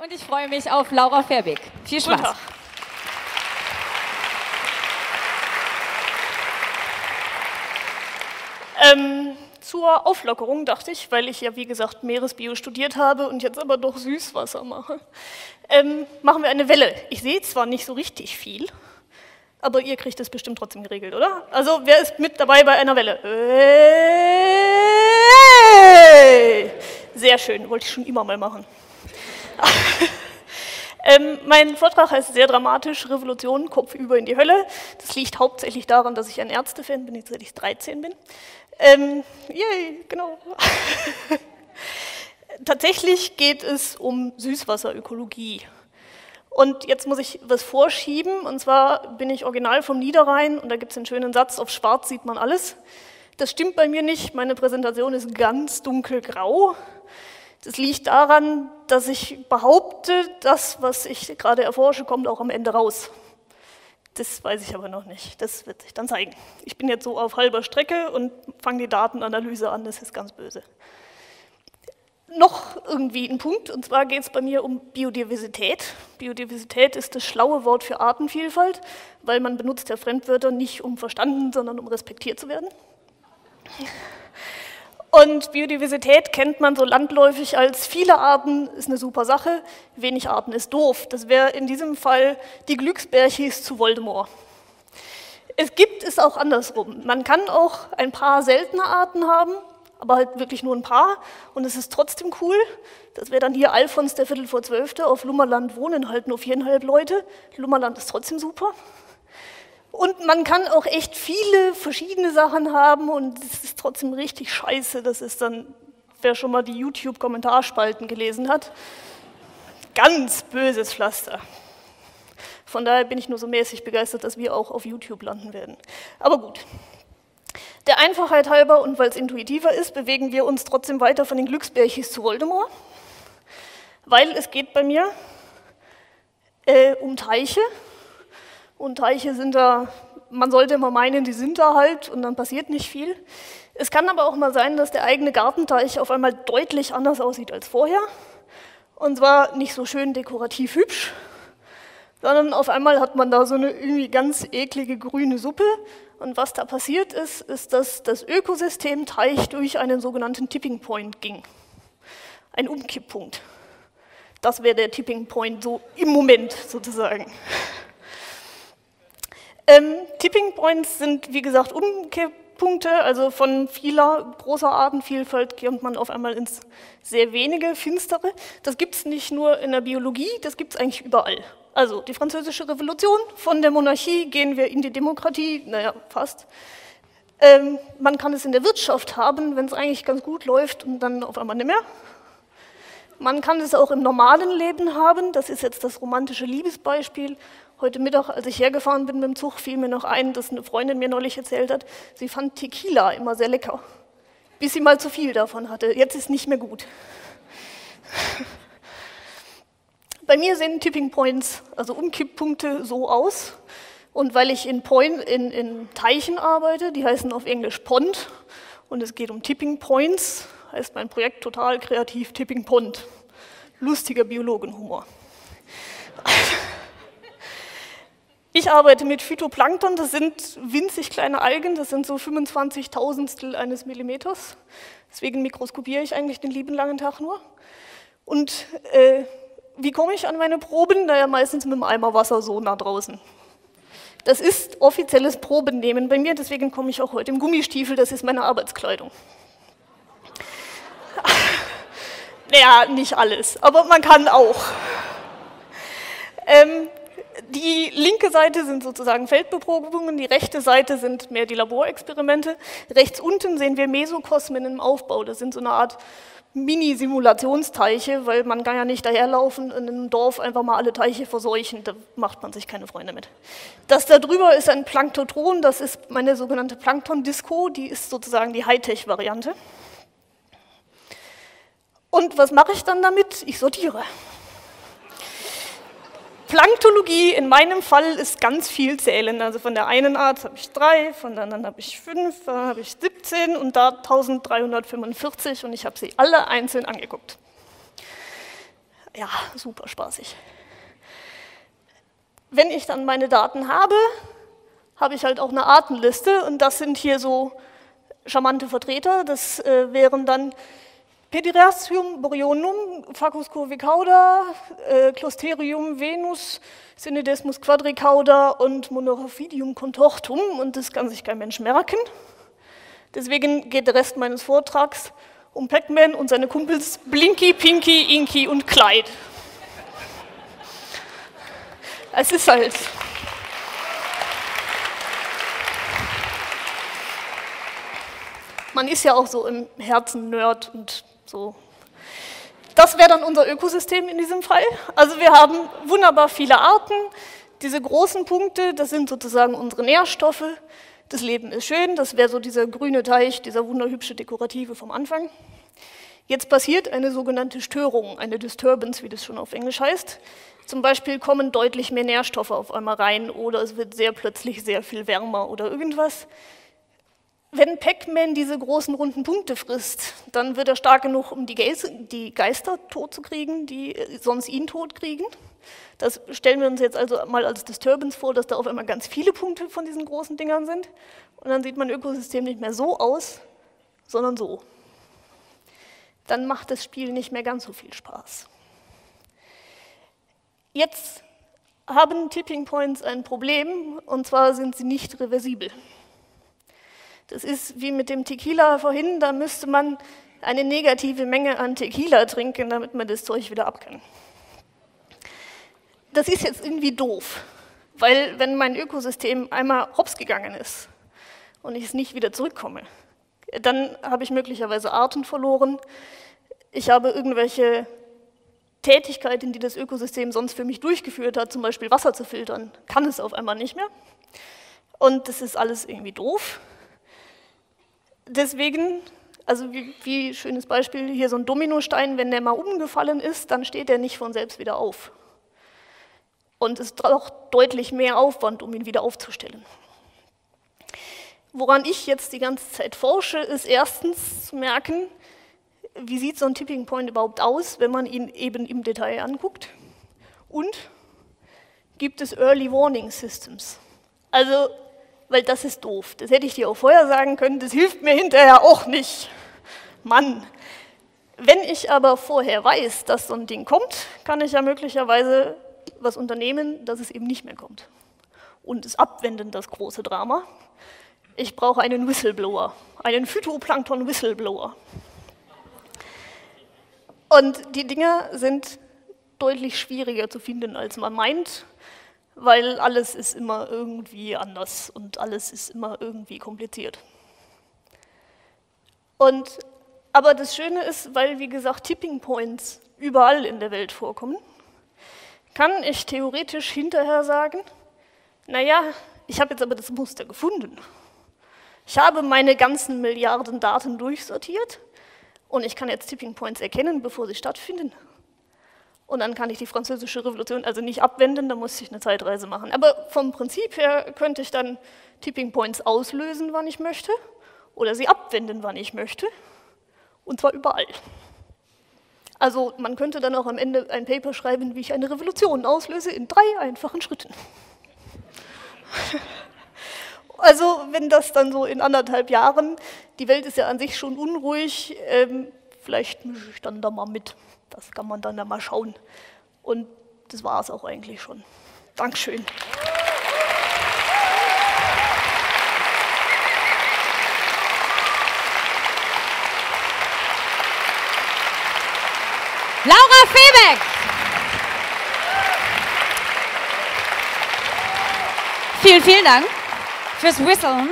Und ich freue mich auf Laura Verbeek. Viel Spaß. Guten Tag. Zur Auflockerung dachte ich, weil ich ja wie gesagt Meeresbio studiert habe und jetzt aber doch Süßwasser mache, machen wir eine Welle. Ich sehe zwar nicht so richtig viel, aber ihr kriegt das bestimmt trotzdem geregelt, oder? Also wer ist mit dabei bei einer Welle? Hey! Sehr schön, wollte ich schon immer mal machen. Mein Vortrag heißt sehr dramatisch, Revolution, kopfüber in die Hölle. Das liegt hauptsächlich daran, dass ich ein Ärztefan bin, seit ich 13 bin. Yay, genau. Tatsächlich geht es um Süßwasserökologie. Und jetzt muss ich was vorschieben, und zwar bin ich original vom Niederrhein, und da gibt es einen schönen Satz, auf schwarz sieht man alles. Das stimmt bei mir nicht, meine Präsentation ist ganz dunkelgrau. Das liegt daran, dass ich behaupte, das, was ich gerade erforsche, kommt auch am Ende raus. Das weiß ich aber noch nicht, das wird sich dann zeigen. Ich bin jetzt so auf halber Strecke und fange die Datenanalyse an, das ist ganz böse. Noch irgendwie ein Punkt, und zwar geht es bei mir um Biodiversität. Biodiversität ist das schlaue Wort für Artenvielfalt, weil man benutzt ja Fremdwörter nicht um verstanden, sondern um respektiert zu werden. Und Biodiversität kennt man so landläufig als viele Arten ist eine super Sache, wenig Arten ist doof. Das wäre in diesem Fall die Glücksbärchis zu Voldemort. Es gibt es auch andersrum. Man kann auch ein paar seltene Arten haben, aber halt wirklich nur ein paar und es ist trotzdem cool. Das wäre dann hier Alfons der Viertel vor Zwölfte. Auf Lummerland wohnen halt nur 4,5 Leute. Lummerland ist trotzdem super. Und man kann auch echt viele verschiedene Sachen haben und es ist trotzdem richtig scheiße. Das ist dann, wer schon mal die YouTube-Kommentarspalten gelesen hat, ganz böses Pflaster. Von daher bin ich nur so mäßig begeistert, dass wir auch auf YouTube landen werden. Aber gut. Der Einfachheit halber und weil es intuitiver ist, bewegen wir uns trotzdem weiter von den Glücksbärchis zu Voldemort, weil es geht bei mir um Teiche. Und Teiche sind da, man sollte immer meinen, die sind da halt und dann passiert nicht viel. Es kann aber auch mal sein, dass der eigene Gartenteich auf einmal deutlich anders aussieht als vorher. Und zwar nicht so schön dekorativ hübsch, sondern auf einmal hat man da so eine irgendwie ganz eklige grüne Suppe. Und was da passiert ist, ist, dass das Ökosystem Teich durch einen sogenannten Tipping Point ging. Ein Umkipppunkt. Das wäre der Tipping Point so im Moment sozusagen. Tipping Points sind, wie gesagt, Umkipppunkte, also von vieler großer Artenvielfalt kommt man auf einmal ins sehr wenige, finstere. Das gibt es nicht nur in der Biologie, das gibt es eigentlich überall. Also die Französische Revolution, von der Monarchie gehen wir in die Demokratie, naja, fast. Man kann es in der Wirtschaft haben, wenn es eigentlich ganz gut läuft und dann auf einmal nicht mehr. Man kann es auch im normalen Leben haben, das ist jetzt das romantische Liebesbeispiel. Heute Mittag, als ich hergefahren bin mit dem Zug, fiel mir noch ein, dass eine Freundin mir neulich erzählt hat, sie fand Tequila immer sehr lecker, bis sie mal zu viel davon hatte. Jetzt ist nicht mehr gut. Bei mir sehen Tipping Points, also Umkipppunkte, so aus. Und weil ich in Teichen arbeite, die heißen auf Englisch Pond, und es geht um Tipping Points, heißt mein Projekt total kreativ Tipping Pond. Lustiger Biologenhumor. Ich arbeite mit Phytoplankton, das sind winzig kleine Algen, das sind so 25.000stel eines Millimeters. Deswegen mikroskopiere ich eigentlich den lieben langen Tag nur. Und wie komme ich an meine Proben? Naja, meistens mit einem Eimer Wasser so nach draußen. Das ist offizielles Probennehmen bei mir, deswegen komme ich auch heute im Gummistiefel, das ist meine Arbeitskleidung. Naja, nicht alles, aber man kann auch. Die linke Seite sind sozusagen Feldbeprobungen, die rechte Seite sind mehr die Laborexperimente. Rechts unten sehen wir Mesokosmen im Aufbau. Das sind so eine Art Mini-Simulationsteiche, weil man kann ja nicht daherlaufen und in einem Dorf einfach mal alle Teiche verseuchen. Da macht man sich keine Freunde mit. Das da drüber ist ein Planktotron, das ist meine sogenannte Plankton-Disco. Die ist sozusagen die Hightech-Variante. Und was mache ich dann damit? Ich sortiere. Planktologie in meinem Fall ist ganz viel zählen, also von der einen Art habe ich 3, von der anderen habe ich 5, dann habe ich 17 und da 1345 und ich habe sie alle einzeln angeguckt. Ja, super spaßig. Wenn ich dann meine Daten habe, habe ich halt auch eine Artenliste und das sind hier so charmante Vertreter. Das wären dann Pediratium Borionum, Facus Curvicauda, Closterium Venus, Synedesmus Quadricauda und Monoraphidium Contortum und das kann sich kein Mensch merken. Deswegen geht der Rest meines Vortrags um Pac-Man und seine Kumpels Blinky, Pinky, Inky und Clyde. Es ist halt... Man ist ja auch so im Herzen Nerd und so. Das wäre dann unser Ökosystem in diesem Fall. Also wir haben wunderbar viele Arten. Diese großen Punkte, das sind sozusagen unsere Nährstoffe. Das Leben ist schön, das wäre so dieser grüne Teich, dieser wunderhübsche Dekorative vom Anfang. Jetzt passiert eine sogenannte Störung, eine Disturbance, wie das schon auf Englisch heißt. Zum Beispiel kommen deutlich mehr Nährstoffe auf einmal rein oder es wird sehr plötzlich sehr viel wärmer oder irgendwas. Wenn Pac-Man diese großen runden Punkte frisst, dann wird er stark genug, um die Geister tot zu kriegen, die sonst ihn tot kriegen. Das stellen wir uns jetzt also mal als Disturbance vor, dass da auf einmal ganz viele Punkte von diesen großen Dingern sind. Und dann sieht mein Ökosystem nicht mehr so aus, sondern so. Dann macht das Spiel nicht mehr ganz so viel Spaß. Jetzt haben Tipping Points ein Problem, und zwar sind sie nicht reversibel. Das ist wie mit dem Tequila vorhin, da müsste man eine negative Menge an Tequila trinken, damit man das Zeug wieder ab kann. Das ist jetzt irgendwie doof, weil wenn mein Ökosystem einmal hops gegangen ist und ich es nicht wieder zurückkomme, dann habe ich möglicherweise Arten verloren, ich habe irgendwelche Tätigkeiten, die das Ökosystem sonst für mich durchgeführt hat, zum Beispiel Wasser zu filtern, kann es auf einmal nicht mehr. Und das ist alles irgendwie doof. Deswegen, also wie schönes Beispiel, hier so ein Dominostein, wenn der mal umgefallen ist, dann steht der nicht von selbst wieder auf. Und es braucht deutlich mehr Aufwand, um ihn wieder aufzustellen. Woran ich jetzt die ganze Zeit forsche, ist erstens zu merken, wie sieht so ein Tipping Point überhaupt aus, wenn man ihn eben im Detail anguckt? Und gibt es Early Warning Systems? Also, weil das ist doof. Das hätte ich dir auch vorher sagen können, das hilft mir hinterher auch nicht. Mann. Wenn ich aber vorher weiß, dass so ein Ding kommt, kann ich ja möglicherweise was unternehmen, dass es eben nicht mehr kommt. Und es abwenden das große Drama. Ich brauche einen Whistleblower, einen Phytoplankton-Whistleblower. Und die Dinger sind deutlich schwieriger zu finden, als man meint, weil alles ist immer irgendwie anders und alles ist immer irgendwie kompliziert. Aber das Schöne ist, weil wie gesagt Tipping Points überall in der Welt vorkommen, kann ich theoretisch hinterher sagen, naja, ich habe jetzt aber das Muster gefunden. Ich habe meine ganzen Milliarden Daten durchsortiert und ich kann jetzt Tipping Points erkennen, bevor sie stattfinden. Und dann kann ich die französische Revolution also nicht abwenden, da muss ich eine Zeitreise machen. Aber vom Prinzip her könnte ich dann Tipping Points auslösen, wann ich möchte, oder sie abwenden, wann ich möchte, und zwar überall. Also man könnte dann auch am Ende ein Paper schreiben, wie ich eine Revolution auslöse, in 3 einfachen Schritten. Also wenn das dann so in 1,5 Jahren, die Welt ist ja an sich schon unruhig, vielleicht mische ich dann da mal mit. Das kann man dann da mal schauen. Und das war es auch eigentlich schon. Dankeschön. Laura Verbeek. Vielen, vielen Dank fürs Whistlen.